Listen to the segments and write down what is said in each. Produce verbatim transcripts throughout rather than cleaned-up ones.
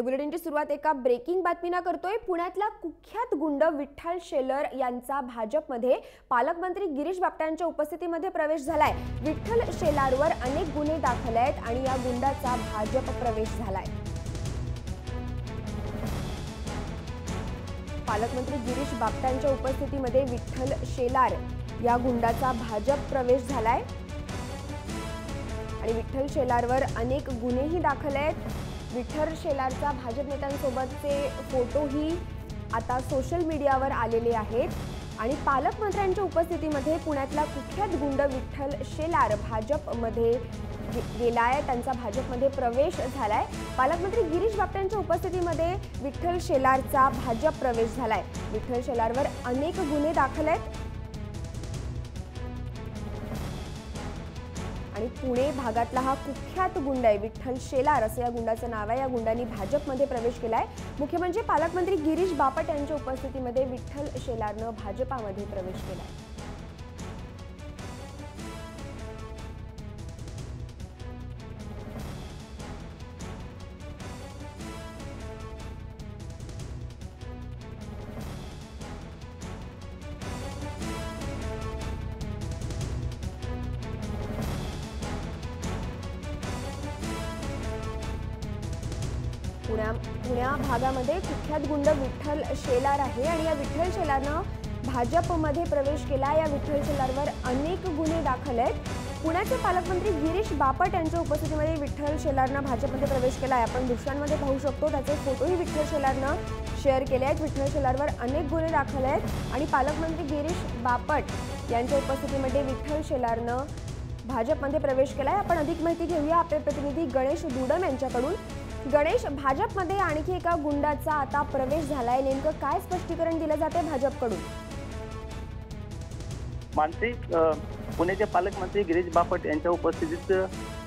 बुलेटिनची सुरुवात एका ब्रेकिंग बातमीना करतोय। पुण्यातला कुख्यात गुंड विठ्ठल शेलर यांचा भाजपमध्ये पालकमंत्री गिरीश बापटांच्या उपस्थितीमध्ये प्रवेश झालाय। विठ्ठल शेलारवर अनेक गुन्हे दाखल आहेत आणि या गुंडाचा भाजप प्रवेश झालाय। पालकमंत्री गिरीश बापटांच्या उपस्थितीमध्ये विठ्ठल शेलार या गुंडाचा भाजप प्रवेश झालाय आणि विठ्ठल शेलारवर अनेक गुन्हेही दाखल आहेत। विठ्ठल शेलारचा भाजप नेत्यांसोबतचे फोटोही आता सोशल मीडियावर आलेले आहेत आणि पालकमंत्र्यांच्या उपस्थितीमध्ये पुण्यातला कुख्यात गुंड विठ्ठल शेलार भाजपमध्ये गेलाय, त्यांचा भाजपमध्ये प्रवेश झालाय। पालकमंत्री गिरीश बापटांच्या उपस्थितीमध्ये विठ्ठल शेलारचा भाजप प्रवेश झालाय। विठ्ठल शेलारवर अनेक गुन्हे दाखल आहेत आणि पुणे भागातला हा कुख्यात गुंड आहे विठ्ठल शेलार असं या गुंडाचं नाव आहे। या गुंडांनी भाजपमध्ये प्रवेश केलाय। मुख्य म्हणजे पालकमंत्री गिरीश बापट यांच्या उपस्थितीमध्ये विठ्ठल शेलारनं भाजपामध्ये प्रवेश केलाय। पुण्या भागामध्ये कुख्यात गुंड विठ्ठल शेलार आहे आणि या विठ्ठल शेलारनं भाजपमध्ये प्रवेश केला। या विठ्ठल शेलारवर अनेक गुन्हे दाखल आहेत। पुण्याचे पालकमंत्री गिरीश बापट यांच्या उपस्थितीमध्ये विठ्ठल शेलारनं भाजपमध्ये प्रवेश केला आहे। आपण दृश्यांमध्ये पाहू शकतो, त्याचे फोटोही विठ्ठल शेलारनं शेअर केले आहेत। विठ्ठल शेलारवर अनेक गुन्हे दाखल आहेत आणि पालकमंत्री गिरीश बापट यांच्या उपस्थितीमध्ये विठ्ठल शेलारनं भाजपमध्ये प्रवेश केला आहे। आपण अधिक माहिती घेऊया आपले प्रतिनिधी गणेश दुडम यांच्याकडून। गणेश, भाजपमध्ये आणखी एका गुंडाचा आता प्रवेश झालाय, नेमकं काय स्पष्टीकरण दिलं जाते भाजपकडून? मानसिक पुण्याचे पालकमंत्री गिरीश बापट यांच्या उपस्थितीत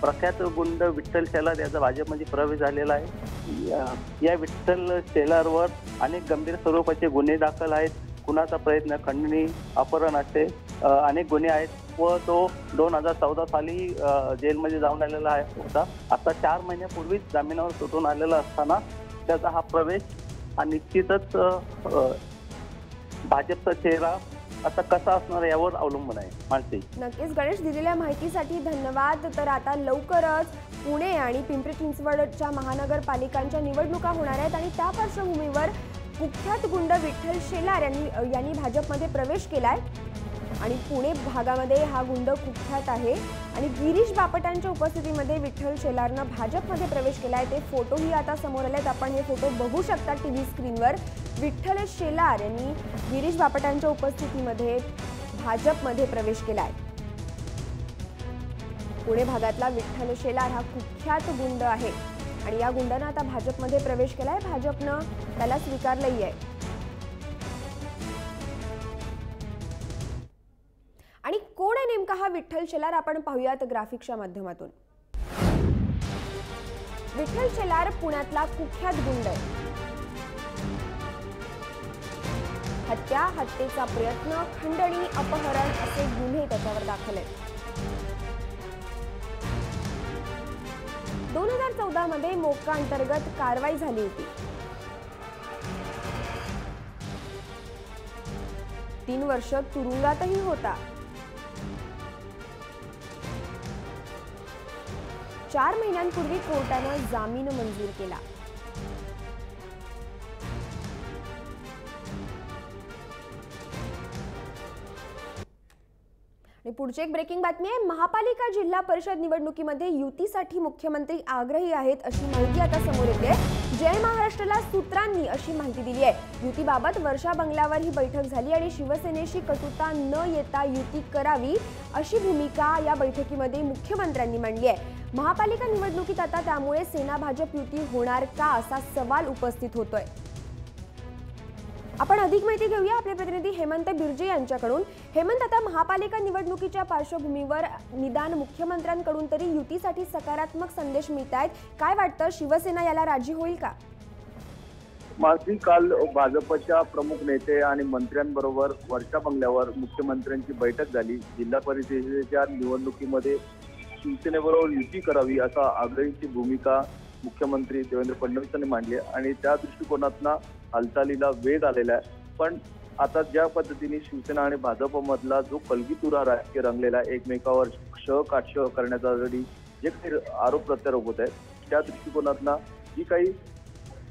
प्रख्यात गुंड विठ्ठल शेलार याचा भाजपमध्ये प्रवेश झालेला आहे। या विठ्ठल शेलारवर अनेक गंभीर स्वरूपाचे गुन्हे दाखल आहेत। खुनाचा प्रयत्न, खंडणी, अपहरण असे अनेक गुन्हे आहेत व तो दोन हजार चौदा साली जेलमध्ये जाऊन आलेला आहे होता। आता चार महिन्यापूर्वीच जामिनावर सुटून आलेला असताना त्याचा हा प्रवेश आणि निश्चितच भाजपचा चेहरा आता कसा असणार यावर अवलंबून आहे मानसी। नक्कीच गणेश, दिलेल्या माहितीसाठी धन्यवाद। तर आता लवकरच पुणे आणि पिंपरी चिंचवडच्या महानगरपालिकांच्या निवडणुका होणार आहेत आणि त्या पार्श्वभूमीवर कुख्यात गुंड विठ्ठल शेलार यांनी यांनी भाजपमध्ये प्रवेश केलाय आणि पुणे भागामध्ये हा गुंड कुख्यात आहे आणि गिरीश बापटांच्या उपस्थितीमध्ये विठ्ठल शेलारनं भाजपमध्ये प्रवेश केला आहे। ते फोटोही आता समोर आलेत, आपण हे फोटो बघू शकता टी व्ही स्क्रीनवर। विठ्ठल शेलार यांनी गिरीश बापटांच्या उपस्थितीमध्ये भाजपमध्ये प्रवेश केला आहे। पुणे भागातला विठ्ठल शेलार हा कुख्यात गुंड आहे आणि या गुंडानं आता भाजपमध्ये प्रवेश केला आहे। भाजपनं त्याला स्वीकारलंही आहे। आणि कोण आहे नेमका हा विठ्ठल शेलार आपण पाहूयात ग्राफिक्सच्या माध्यमातून। विठ्ठल शेलार पुण्यातला कुख्यात गुंड आहे। हत्या, हत्येचा प्रयत्न, खंडणी, अपहरण असे गुन्हे त्याच्यावर दाखल आहेत। दोन हजार चौदा मध्ये मोक्का अंतर्गत कारवाई झाली होती। तीन वर्ष तुरुंगातही होता। चार महिन्यांपूर्वी कोर्टाने जामीन मंजूर केला। पुढची एक ब्रेकिंग बातमी आहे। महापालिका जिल्हा परिषद निवडणुकीमध्ये युतीसाठी मुख्यमंत्री आग्रही आहेत अशी माहिती आता समोर येते। जय महाराष्ट्रला सूत्रांनी अशी माहिती दिली आहे। युतीबाबत वर्षा बंगल्यावर ही बैठक झाली आणि शिवसेनेशी कटुता न येता युती करावी अशी भूमिका या बैठकीमध्ये मुख्यमंत्र्यांनी मांडली आहे। महापालिका निवडणुकीत आता त्यामुळे सेना भाजप युती होणार का असा सवाल उपस्थित होतोय। आपण अधिक माहिती घेऊया आपले प्रतिनिधी हेमंत बिर्जे यांच्याकडून। हेमंत, आता महापालिका निवडणुकीच्या पार्श्वभूमीवर निदान मुख्यमंत्र्यांकडून तरी युतीसाठी सकारात्मक संदेश मिळत आहेत, काय वाटतं, शिवसेना याला राजी होईल का? माजी काल भाजपच्या प्रमुख नेते आणि मंत्र्यांबरोबर वर्षा बंगल्यावर मुख्यमंत्र्यांची बैठक झाली। जिल्हा परिषदेच्या निवडणुकीमध्ये शिवसेनेबरोबर युती करावी असा आग्रहीची भूमिका मुख्यमंत्री देवेंद्र फडणवीसांनी मांडली आणि त्या दृष्टिकोनातून हालचालीला वेग आलेला आहे। पण आता ज्या पद्धतीने शिवसेना आणि भाजपमधला जो कलगीतुरा राजकीय रंगलेला आहे, एकमेकावर शह काटशह करण्याचा जरी जे काही आरोप प्रत्यारोप होत आहेत, त्या दृष्टिकोनातून जी काही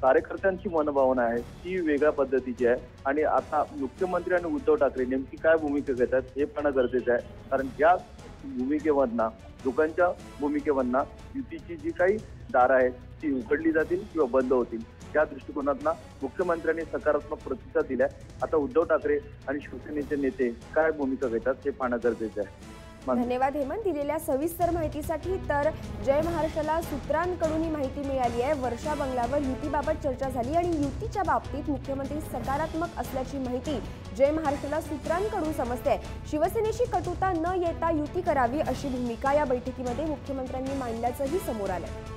कार्यकर्त्यांची मनोभावना आहे ती वेगळ्या पद्धतीची आहे। आणि आता मुख्यमंत्री आणि उद्धव ठाकरे नेमकी काय भूमिका घेतात हे पाहणं गरजेचं आहे, कारण ज्या भूमिकेवरना लोकांच्या भूमिकेवरना युतीची जी काही दार आहेत ती उघडली जातील किंवा बंद होतील या दृष्टिकोनातून मुख्यमंत्र्यांनी सकारात्मक प्रतिसाद दिला। आता उद्धव ठाकरे आणि शिवसेनेचे नेते काय भूमिका घेतात हे पाहणं गरजेचं आहे। धन्यवाद हेमंत दिलेल्या सविस्तर माहितीसाठी। तर जय महाराष्ट्राला सूत्रांकडून ही माहिती मिळाली आहे। वर्षा बंगल्यावर युतीबाबत चर्चा झाली आणि युतीच्या बाबतीत मुख्यमंत्री सकारात्मक असल्याची माहिती जय महाराष्ट्राला सूत्रांकडून समजते। शिवसेनेशी कटुता न येता युती करावी अशी भूमिका या बैठकीमध्ये मुख्यमंत्र्यांनी मांडल्याचंही समोर आलं।